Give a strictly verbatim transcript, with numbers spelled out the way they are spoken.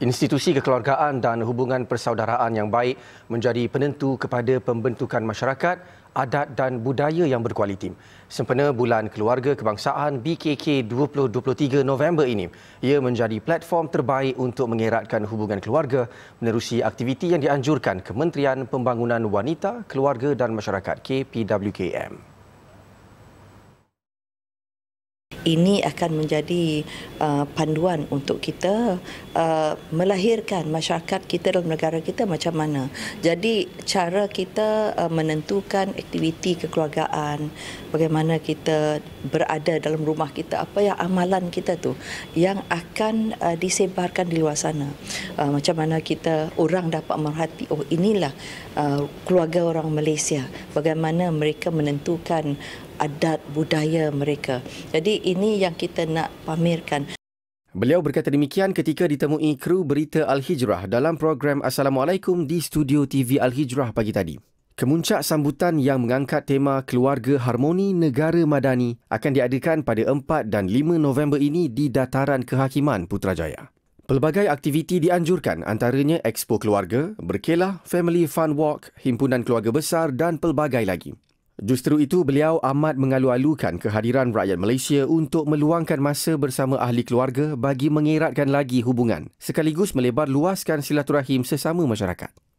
Institusi kekeluargaan dan hubungan persaudaraan yang baik menjadi penentu kepada pembentukan masyarakat, adat dan budaya yang berkualiti. Sempena Bulan Keluarga Kebangsaan B K K dua ribu dua puluh tiga November ini, ia menjadi platform terbaik untuk mengeratkan hubungan keluarga menerusi aktiviti yang dianjurkan Kementerian Pembangunan Wanita, Keluarga dan Masyarakat K P W K M. Ini akan menjadi uh, panduan untuk kita uh, melahirkan masyarakat kita dalam negara kita macam mana. Jadi cara kita uh, menentukan aktiviti kekeluargaan, bagaimana kita berada dalam rumah kita, apa yang amalan kita tu yang akan uh, disebarkan di luar sana. Uh, macam mana kita orang dapat merhati, oh inilah uh, keluarga orang Malaysia, bagaimana mereka menentukan adat budaya mereka. Jadi ini yang kita nak pamerkan. Beliau berkata demikian ketika ditemui kru Berita Al-Hijrah dalam program Assalamualaikum di Studio T V Al-Hijrah pagi tadi. Kemuncak sambutan yang mengangkat tema Keluarga Harmoni Negara Madani akan diadakan pada empat dan lima November ini di Dataran Kehakiman Putrajaya. Pelbagai aktiviti dianjurkan antaranya Expo Keluarga, Berkelah, Family Fun Walk, Himpunan Keluarga Besar dan pelbagai lagi. Justeru itu, beliau amat mengalu-alukan kehadiran rakyat Malaysia untuk meluangkan masa bersama ahli keluarga bagi mengeratkan lagi hubungan, sekaligus melebar luaskan silaturahim sesama masyarakat.